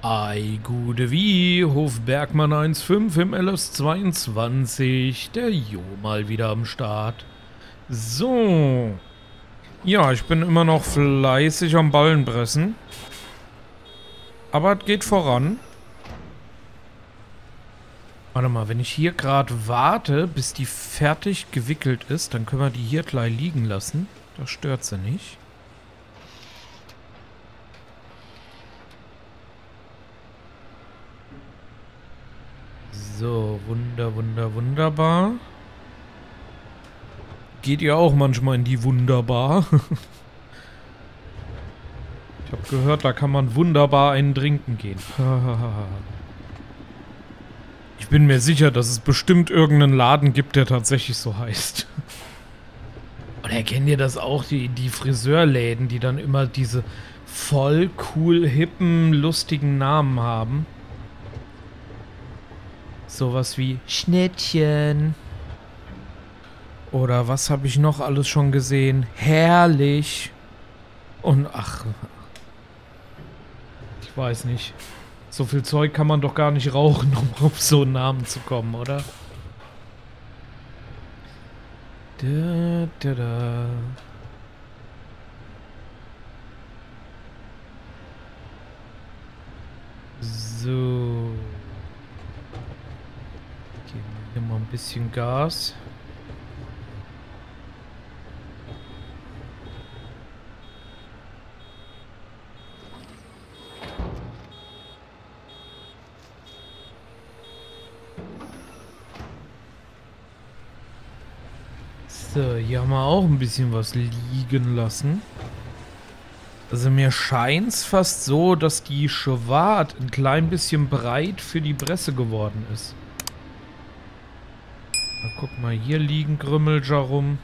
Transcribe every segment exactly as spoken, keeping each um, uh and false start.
Ei, gute wie, Hof Bergmann eins Komma fünf im L S zweiundzwanzig, der Jo mal wieder am Start. So, ja, ich bin immer noch fleißig am Ballenpressen, aber es geht voran. Warte mal, wenn ich hier gerade warte, bis die fertig gewickelt ist, dann können wir die hier gleich liegen lassen, das stört sie nicht. So, wunder, wunder, wunderbar. Geht ihr auch manchmal in die Wunderbar? Ich habe gehört, da kann man wunderbar einen trinken gehen. Ich bin mir sicher, dass es bestimmt irgendeinen Laden gibt, der tatsächlich so heißt. Oder kennt ihr das auch, die, die Friseurläden, die dann immer diese voll cool, hippen, lustigen Namen haben? Sowas wie Schnittchen. Oder was habe ich noch alles schon gesehen? Herrlich. Und ach. Ich weiß nicht. So viel Zeug kann man doch gar nicht rauchen, um auf so einen Namen zu kommen, oder? Da, da, da. So. Mal ein bisschen Gas. So, hier haben wir auch ein bisschen was liegen lassen. Also mir scheint es fast so, dass die Schwart ein klein bisschen breit für die Presse geworden ist. Guck mal, hier liegen Grümmelger rum.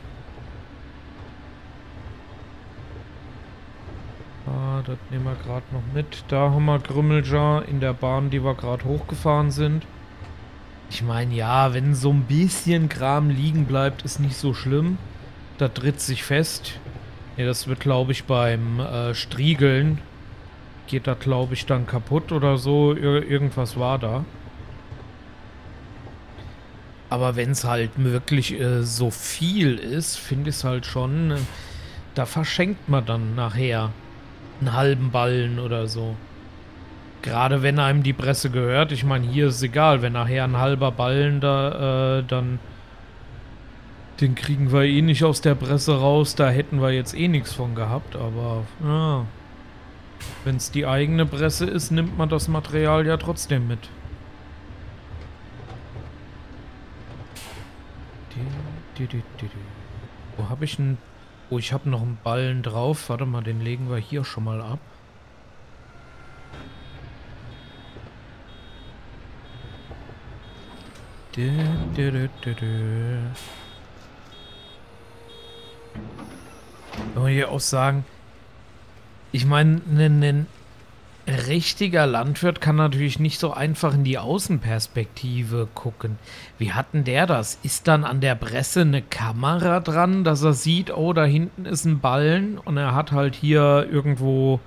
Ah, das nehmen wir gerade noch mit. Da haben wir Grümmelger in der Bahn, die wir gerade hochgefahren sind. Ich meine, ja, wenn so ein bisschen Kram liegen bleibt, ist nicht so schlimm. Da tritt sich fest. Ne, das wird, glaube ich, beim äh, Striegeln geht da, glaube ich, dann kaputt oder so. Ir- irgendwas war da. Aber wenn es halt wirklich äh, so viel ist, finde ich es halt schon, äh, da verschenkt man dann nachher einen halben Ballen oder so. Gerade wenn einem die Presse gehört, ich meine, hier ist es egal, wenn nachher ein halber Ballen da, äh, dann den kriegen wir eh nicht aus der Presse raus, da hätten wir jetzt eh nichts von gehabt, aber ja, wenn es die eigene Presse ist, nimmt man das Material ja trotzdem mit. Wo habe ich einen? Oh, ich habe noch einen Ballen drauf. Warte mal, den legen wir hier schon mal ab. Wenn wir hier auch sagen, ich meine, ein richtiger Landwirt kann natürlich nicht so einfach in die Außenperspektive gucken. Wie hat denn der das? Ist dann an der Presse eine Kamera dran, dass er sieht, oh, da hinten ist ein Ballen und er hat halt hier irgendwo,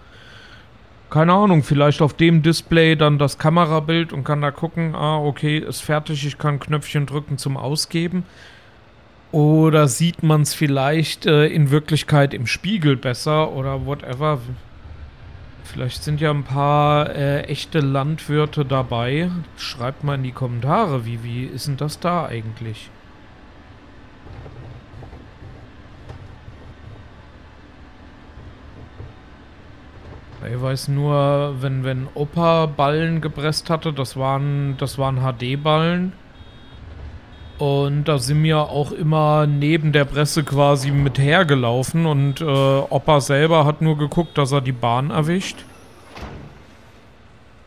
keine Ahnung, vielleicht auf dem Display dann das Kamerabild und kann da gucken, ah, okay, ist fertig, ich kann Knöpfchen drücken zum Ausgeben. Oder sieht man es vielleicht äh, in Wirklichkeit im Spiegel besser oder whatever. Vielleicht sind ja ein paar äh, echte Landwirte dabei. Schreibt mal in die Kommentare, wie, wie ist denn das da eigentlich? Ich weiß nur, wenn, wenn Opa Ballen gepresst hatte, das waren, das waren H D-Ballen. Und da sind wir auch immer neben der Presse quasi mit hergelaufen und äh, Opa selber hat nur geguckt, dass er die Bahn erwischt.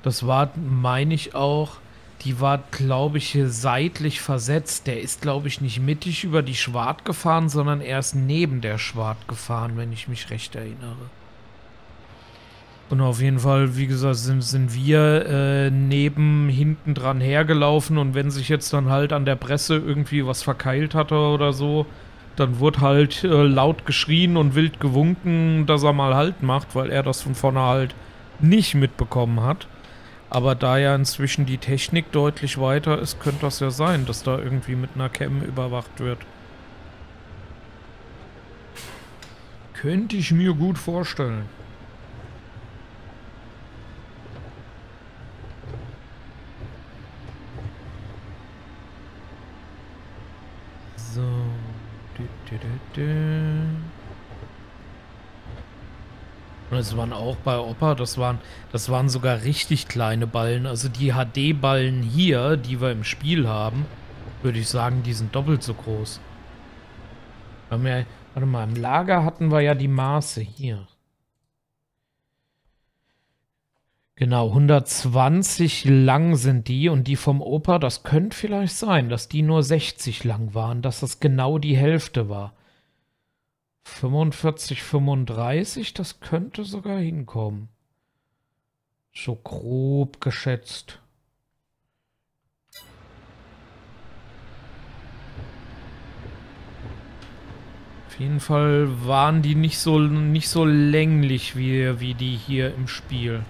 Das war, meine ich auch, die war, glaube ich, seitlich versetzt. Der ist, glaube ich, nicht mittig über die Schwart gefahren, sondern er ist neben der Schwart gefahren, wenn ich mich recht erinnere. Und auf jeden Fall, wie gesagt, sind, sind wir äh, neben, hinten dran hergelaufen und wenn sich jetzt dann halt an der Presse irgendwie was verkeilt hatte oder so, dann wurde halt äh, laut geschrien und wild gewunken, dass er mal Halt macht, weil er das von vorne halt nicht mitbekommen hat. Aber da ja inzwischen die Technik deutlich weiter ist, könnte das ja sein, dass da irgendwie mit einer Cam überwacht wird. Könnte ich mir gut vorstellen. So. Und es waren auch bei Opa, das waren, das waren sogar richtig kleine Ballen. Also die H D-Ballen hier, die wir im Spiel haben, würde ich sagen, die sind doppelt so groß. Wir, warte mal, im Lager hatten wir ja die Maße hier. Genau, hundertzwanzig lang sind die und die vom Opa, das könnte vielleicht sein, dass die nur sechzig lang waren, dass das genau die Hälfte war. fünfundvierzig, fünfunddreißig, das könnte sogar hinkommen. So grob geschätzt. Auf jeden Fall waren die nicht so, nicht so länglich wie, wie die hier im Spiel.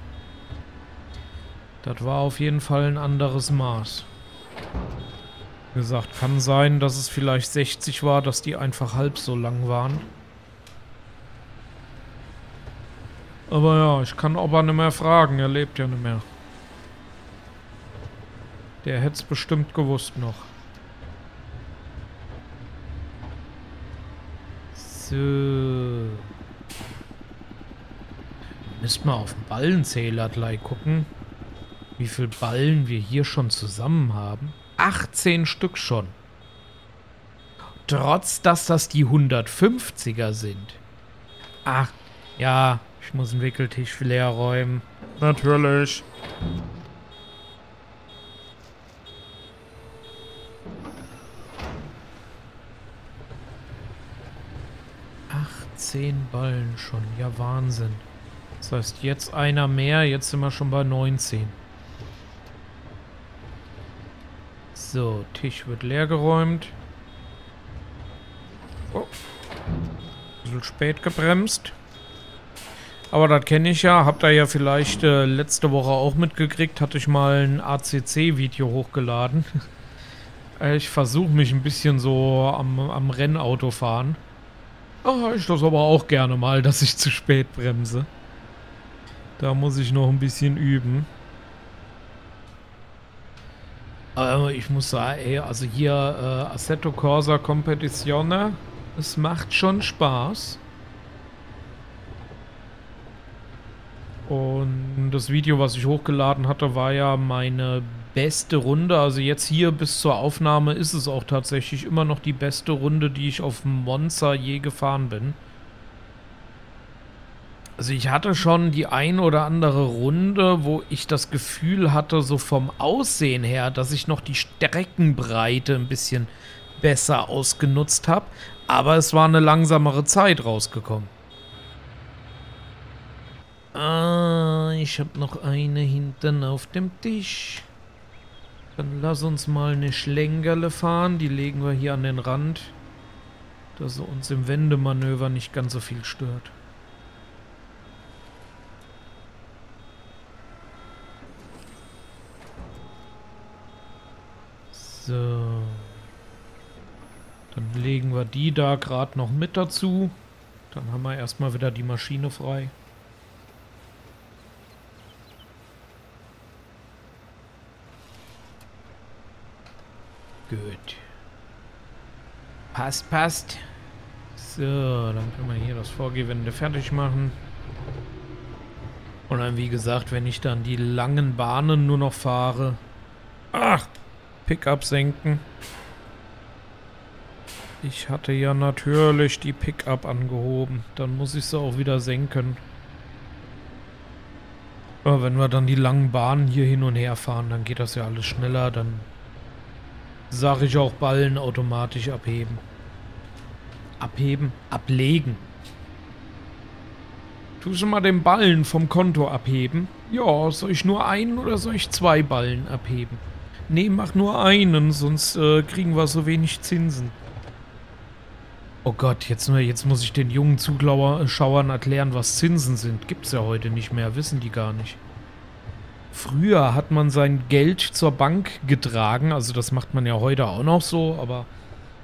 Das war auf jeden Fall ein anderes Maß. Wie gesagt, kann sein, dass es vielleicht sechzig war, dass die einfach halb so lang waren. Aber ja, ich kann Opa nicht mehr fragen, er lebt ja nicht mehr. Der hätte es bestimmt gewusst noch. So. Müsst mal auf den Ballenzähler gleich gucken, wie viele Ballen wir hier schon zusammen haben. achtzehn Stück schon. Trotz, dass das die hundertfünfziger sind. Ach, ja, ich muss den Wickeltisch leer räumen. Natürlich. achtzehn Ballen schon, ja Wahnsinn. Das heißt, jetzt einer mehr, jetzt sind wir schon bei neunzehn. So, Tisch wird leer geräumt. Oh. Ein bisschen spät gebremst. Aber das kenne ich ja. Habt ihr ja vielleicht äh, letzte Woche auch mitgekriegt. Hatte ich mal ein A C C-Video hochgeladen. Ich versuche mich ein bisschen so am, am Rennauto fahren. Ah, ich das aber auch gerne mal, dass ich zu spät bremse. Da muss ich noch ein bisschen üben. Ich muss sagen, ey, also hier äh, Assetto Corsa Competizione, es macht schon Spaß. Und das Video, was ich hochgeladen hatte, war ja meine beste Runde. Also jetzt hier bis zur Aufnahme ist es auch tatsächlich immer noch die beste Runde, die ich auf dem Monza je gefahren bin. Also ich hatte schon die ein oder andere Runde, wo ich das Gefühl hatte, so vom Aussehen her, dass ich noch die Streckenbreite ein bisschen besser ausgenutzt habe. Aber es war eine langsamere Zeit rausgekommen. Ah, ich habe noch eine hinten auf dem Tisch. Dann lass uns mal eine Schlenkerle fahren. Die legen wir hier an den Rand, dass sie uns im Wendemanöver nicht ganz so viel stört. So. Dann legen wir die da gerade noch mit dazu. Dann haben wir erstmal wieder die Maschine frei. Gut. Passt, passt. So, dann können wir hier das Vorgewende fertig machen. Und dann, wie gesagt, wenn ich dann die langen Bahnen nur noch fahre... Ach! Pickup senken. Ich hatte ja natürlich die Pickup angehoben. Dann muss ich sie auch wieder senken. Aber wenn wir dann die langen Bahnen hier hin und her fahren, dann geht das ja alles schneller. Dann sage ich auch Ballen automatisch abheben. Abheben, ablegen. Tust du mal den Ballen vom Konto abheben? Ja, soll ich nur einen oder soll ich zwei Ballen abheben? Nee, mach nur einen, sonst äh, kriegen wir so wenig Zinsen. Oh Gott, jetzt, jetzt muss ich den jungen Zuschauern erklären, was Zinsen sind. Gibt's ja heute nicht mehr, wissen die gar nicht. Früher hat man sein Geld zur Bank getragen, also das macht man ja heute auch noch so, aber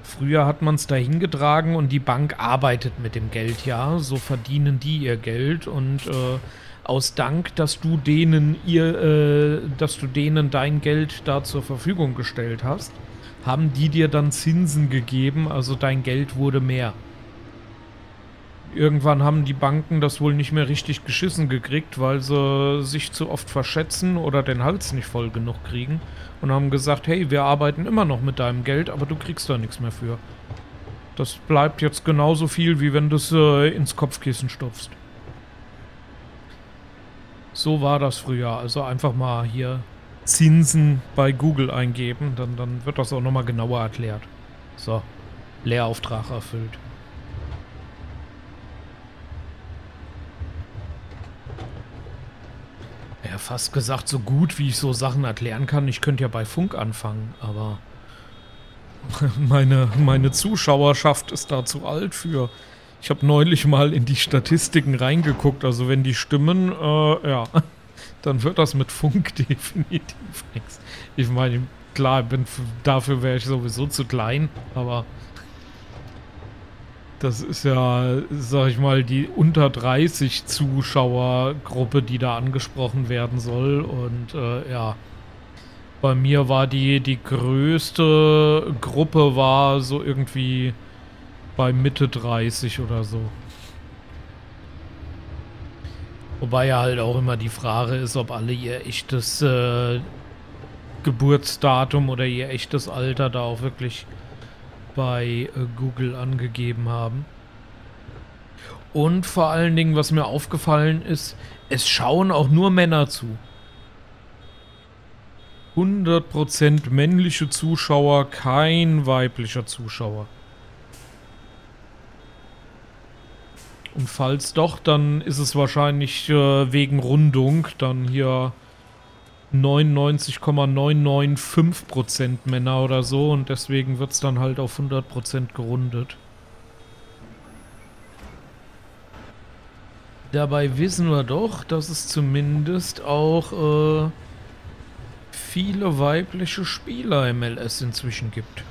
früher hat man es dahin getragen und die Bank arbeitet mit dem Geld, ja, so verdienen die ihr Geld und äh, aus Dank, dass du denen ihr, äh, dass du denen dein Geld da zur Verfügung gestellt hast, haben die dir dann Zinsen gegeben, also dein Geld wurde mehr. Irgendwann haben die Banken das wohl nicht mehr richtig geschissen gekriegt, weil sie sich zu oft verschätzen oder den Hals nicht voll genug kriegen und haben gesagt, hey, wir arbeiten immer noch mit deinem Geld, aber du kriegst da nichts mehr für. Das bleibt jetzt genauso viel, wie wenn du es äh, ins Kopfkissen stopfst. So war das früher, also einfach mal hier Zinsen bei Google eingeben, dann, dann wird das auch nochmal genauer erklärt. So, Lehrauftrag erfüllt. Ja, fast gesagt, so gut, wie ich so Sachen erklären kann. Ich könnte ja bei Funk anfangen, aber meine, meine Zuschauerschaft ist da zu alt für. Ich habe neulich mal in die Statistiken reingeguckt, also wenn die stimmen, äh, ja, dann wird das mit Funk definitiv nichts. Ich meine, klar, bin, dafür wäre ich sowieso zu klein, aber das ist ja, sag ich mal, die unter dreißig Zuschauergruppe, die da angesprochen werden soll. Und äh, ja, bei mir war die, die größte Gruppe war so irgendwie bei Mitte dreißig oder so. Wobei ja halt auch immer die Frage ist, ob alle ihr echtes äh, Geburtsdatum oder ihr echtes Alter da auch wirklich bei Google angegeben haben. Und vor allen Dingen, was mir aufgefallen ist, es schauen auch nur Männer zu. hundert Prozent männliche Zuschauer, kein weiblicher Zuschauer. Und falls doch, dann ist es wahrscheinlich äh, wegen Rundung dann hier neunundneunzig Komma neunhundertfünfundneunzig Prozent Männer oder so und deswegen wird es dann halt auf hundert Prozent gerundet. Dabei wissen wir doch, dass es zumindest auch äh, viele weibliche Spieler im L S inzwischen gibt.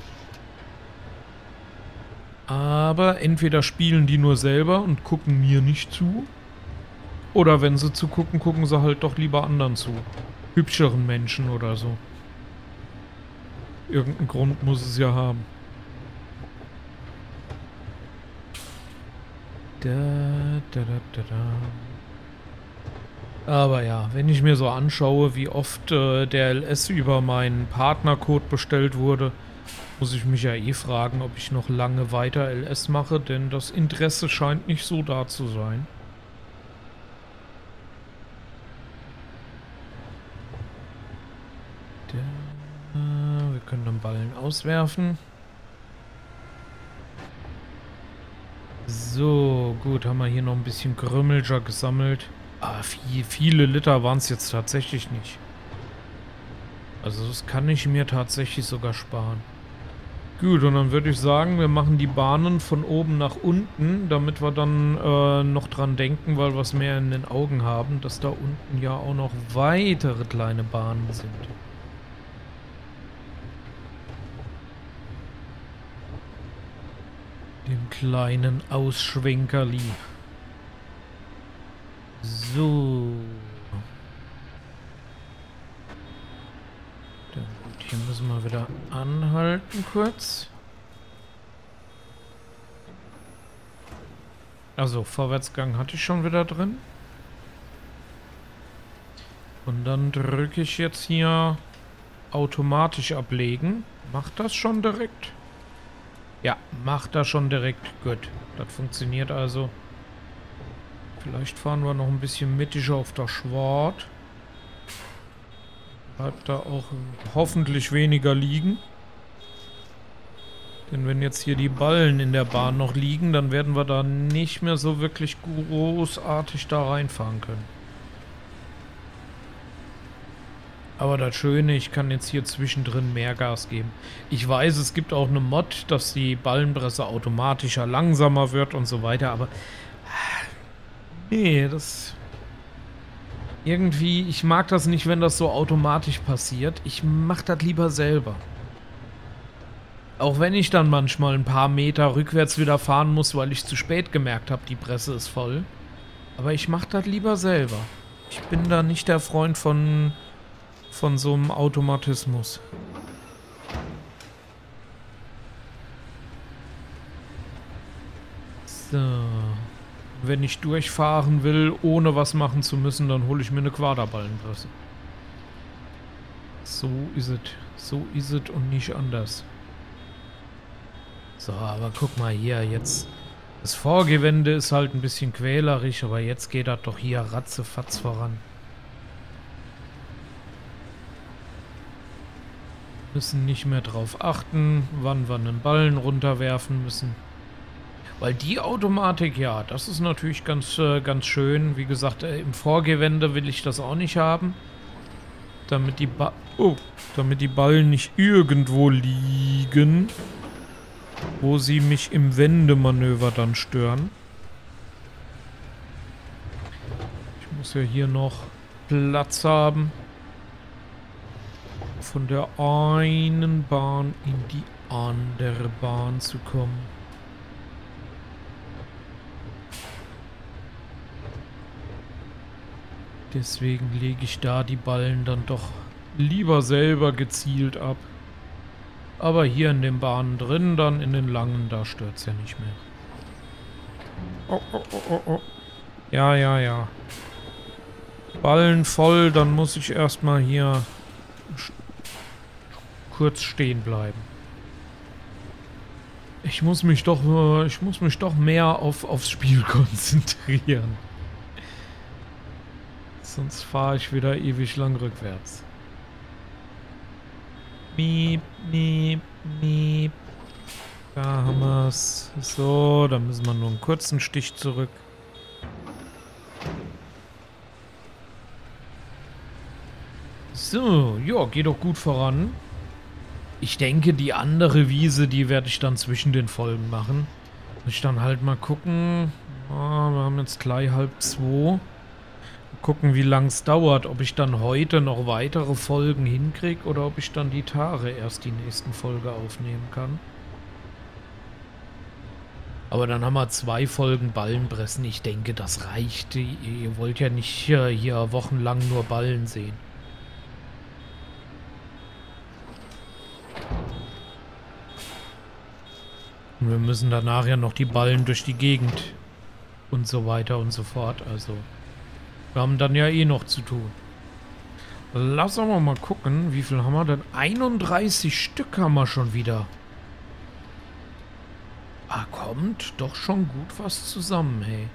Aber entweder spielen die nur selber und gucken mir nicht zu, oder wenn sie zugucken, gucken sie halt doch lieber anderen zu. Hübscheren Menschen oder so. Irgendeinen Grund muss es ja haben. Da, da, da, da. Aber ja, wenn ich mir so anschaue, wie oft äh, der L S über meinen Partnercode bestellt wurde, muss ich mich ja eh fragen, ob ich noch lange weiter L S mache, denn das Interesse scheint nicht so da zu sein. Wir können den Ballen auswerfen. So, gut, haben wir hier noch ein bisschen Krümmelger gesammelt. Ah, viel, viele Liter waren es jetzt tatsächlich nicht. Also das kann ich mir tatsächlich sogar sparen. Gut, und dann würde ich sagen, wir machen die Bahnen von oben nach unten, damit wir dann äh, noch dran denken, weil wir es mehr in den Augen haben, dass da unten ja auch noch weitere kleine Bahnen sind. Dem kleinen Ausschwenkerli. So. Hier müssen wir wieder anhalten kurz. Also Vorwärtsgang hatte ich schon wieder drin. Und dann drücke ich jetzt hier automatisch ablegen. Macht das schon direkt? Ja, macht das schon direkt. Gut, das funktioniert also. Vielleicht fahren wir noch ein bisschen mittig auf der Schwart. Bleibt da auch hoffentlich weniger liegen. Denn wenn jetzt hier die Ballen in der Bahn noch liegen, dann werden wir da nicht mehr so wirklich großartig da reinfahren können. Aber das Schöne, ich kann jetzt hier zwischendrin mehr Gas geben. Ich weiß, es gibt auch eine Mod, dass die Ballenpresse automatischer, langsamer wird und so weiter, aber nee, das Irgendwie, ich mag das nicht, wenn das so automatisch passiert. Ich mach das lieber selber. Auch wenn ich dann manchmal ein paar Meter rückwärts wieder fahren muss, weil ich zu spät gemerkt habe, die Presse ist voll. Aber ich mach das lieber selber. Ich bin da nicht der Freund von, von so einem Automatismus. So. Wenn ich durchfahren will, ohne was machen zu müssen, dann hole ich mir eine Quaderballenpresse. So ist es. So ist es und nicht anders. So, aber guck mal hier, jetzt... Das Vorgewende ist halt ein bisschen quälerisch, aber jetzt geht das doch hier ratzefatz voran. Müssen nicht mehr drauf achten, wann wir einen Ballen runterwerfen müssen. Weil die Automatik, ja, das ist natürlich ganz, äh, ganz schön. Wie gesagt, äh, im Vorgewende will ich das auch nicht haben. Damit die, ba oh, damit die Ballen nicht irgendwo liegen, wo sie mich im Wendemanöver dann stören. Ich muss ja hier noch Platz haben. Von der einen Bahn in die andere Bahn zu kommen. Deswegen lege ich da die Ballen dann doch lieber selber gezielt ab. Aber hier in den Bahnen drin, dann in den langen, da stört es ja nicht mehr. Oh, oh, oh, oh, oh. Ja, ja, ja. Ballen voll, dann muss ich erstmal hier kurz stehen bleiben. Ich muss mich doch, ich muss mich doch mehr auf, aufs Spiel konzentrieren. Sonst fahre ich wieder ewig lang rückwärts. Miep, miep, miep. Da haben wir es. So, da müssen wir nur einen kurzen Stich zurück. So, ja, geht doch gut voran. Ich denke, die andere Wiese, die werde ich dann zwischen den Folgen machen. Muss ich dann halt mal gucken. Oh, wir haben jetzt gleich halb zwei. Gucken, wie lang es dauert, ob ich dann heute noch weitere Folgen hinkriege oder ob ich dann die Tare erst die nächsten Folge aufnehmen kann. Aber dann haben wir zwei Folgen Ballenpressen. Ich denke, das reicht. Ihr wollt ja nicht hier, hier wochenlang nur Ballen sehen. Und wir müssen danach ja noch die Ballen durch die Gegend und so weiter und so fort. Also... Wir haben dann ja eh noch zu tun. Lass uns mal gucken, wie viel haben wir denn? einunddreißig Stück haben wir schon wieder. Ah, kommt doch schon gut was zusammen, hey.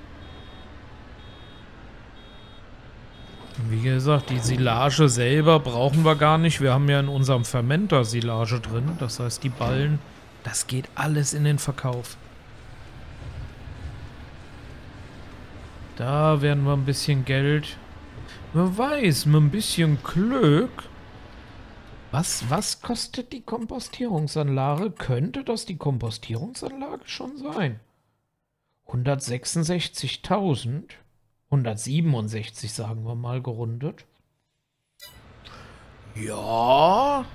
Wie gesagt, die Silage selber brauchen wir gar nicht. Wir haben ja in unserem Fermenter Silage drin. Das heißt, die Ballen, das geht alles in den Verkauf. Da werden wir ein bisschen Geld. Wer weiß, mit ein bisschen Glück. Was, was kostet die Kompostierungsanlage? Könnte das die Kompostierungsanlage schon sein? hundertsechsundsechzigtausend. hundertsiebenundsechzig, sagen wir mal, gerundet. Ja.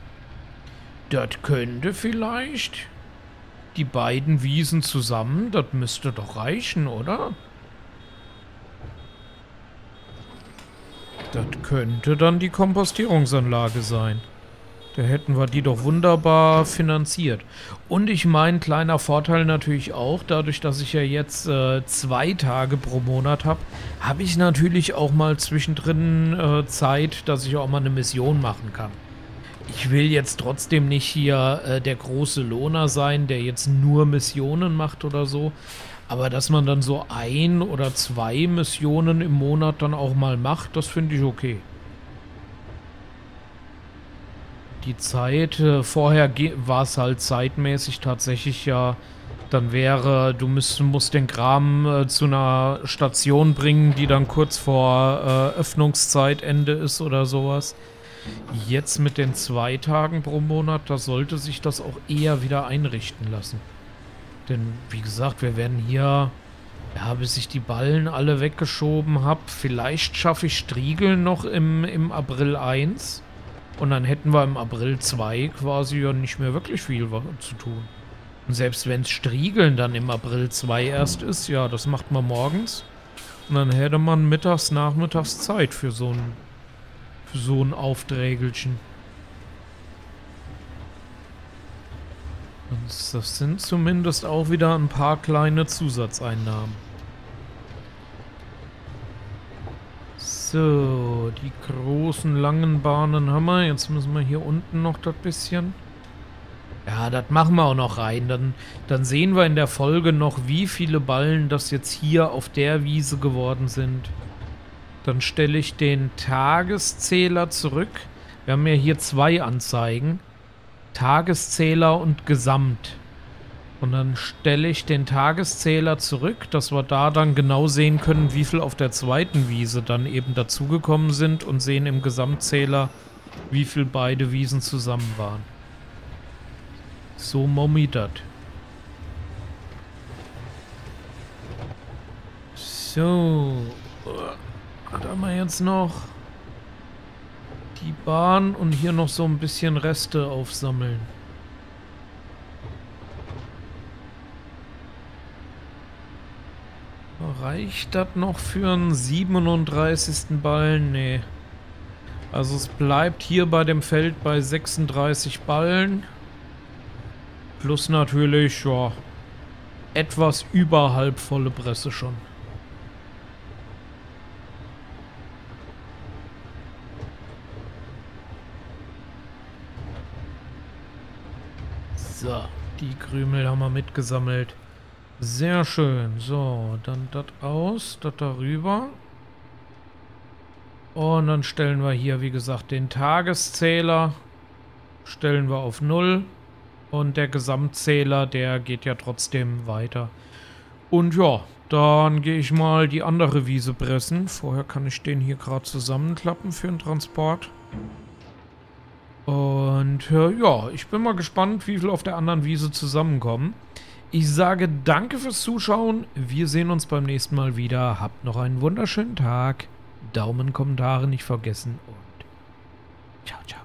Das könnte vielleicht. Die beiden Wiesen zusammen, das müsste doch reichen, oder? Das könnte dann die Kompostierungsanlage sein. Da hätten wir die doch wunderbar finanziert. Und ich meine, kleiner Vorteil natürlich auch, dadurch, dass ich ja jetzt äh, zwei Tage pro Monat habe, habe ich natürlich auch mal zwischendrin äh, Zeit, dass ich auch mal eine Mission machen kann. Ich will jetzt trotzdem nicht hier äh, der große Lohner sein, der jetzt nur Missionen macht oder so. Aber dass man dann so ein oder zwei Missionen im Monat dann auch mal macht, das finde ich okay. Die Zeit, äh, vorher war es halt zeitmäßig tatsächlich ja, dann wäre, du müsst, musst den Kram äh, zu einer Station bringen, die dann kurz vor äh, Öffnungszeitende ist oder sowas. Jetzt mit den zwei Tagen pro Monat, da sollte sich das auch eher wieder einrichten lassen. Denn, wie gesagt, wir werden hier Ja, bis ich die Ballen alle weggeschoben habe. Vielleicht schaffe ich Striegeln noch im, im April eins. Und dann hätten wir im April zwei quasi ja nicht mehr wirklich viel zu tun. Und selbst wenn es Striegeln dann im April zwei erst ist, ja, das macht man morgens. Und dann hätte man mittags, nachmittags Zeit für so ein, für so ein Aufträgelchen. Und das sind zumindest auch wieder ein paar kleine Zusatzeinnahmen. So, die großen langen Bahnen haben wir. Jetzt müssen wir hier unten noch das bisschen. Ja, das machen wir auch noch rein. Dann, dann sehen wir in der Folge noch, wie viele Ballen das jetzt hier auf der Wiese geworden sind. Dann stelle ich den Tageszähler zurück. Wir haben ja hier zwei Anzeigen. Tageszähler und Gesamt. Und dann stelle ich den Tageszähler zurück, dass wir da dann genau sehen können, wie viel auf der zweiten Wiese dann eben dazugekommen sind und sehen im Gesamtzähler, wie viel beide Wiesen zusammen waren. So mommi dat. So. Was haben wir jetzt noch? Die Bahn und hier noch so ein bisschen Reste aufsammeln. Reicht das noch für einen siebenunddreißigsten Ballen? Nee. Also es bleibt hier bei dem Feld bei sechsunddreißig Ballen. Plus natürlich, ja, etwas über halbvolle Presse schon. So, die Krümel haben wir mitgesammelt. Sehr schön. So, dann das aus, das darüber. Und dann stellen wir hier, wie gesagt, den Tageszähler. Stellen wir auf null. Und der Gesamtzähler, der geht ja trotzdem weiter. Und ja, dann gehe ich mal die andere Wiese pressen. Vorher kann ich den hier gerade zusammenklappen für den Transport. Und ja, ich bin mal gespannt, wie viel auf der anderen Wiese zusammenkommen. Ich sage danke fürs Zuschauen. Wir sehen uns beim nächsten Mal wieder. Habt noch einen wunderschönen Tag. Daumen, Kommentare nicht vergessen und ciao, ciao.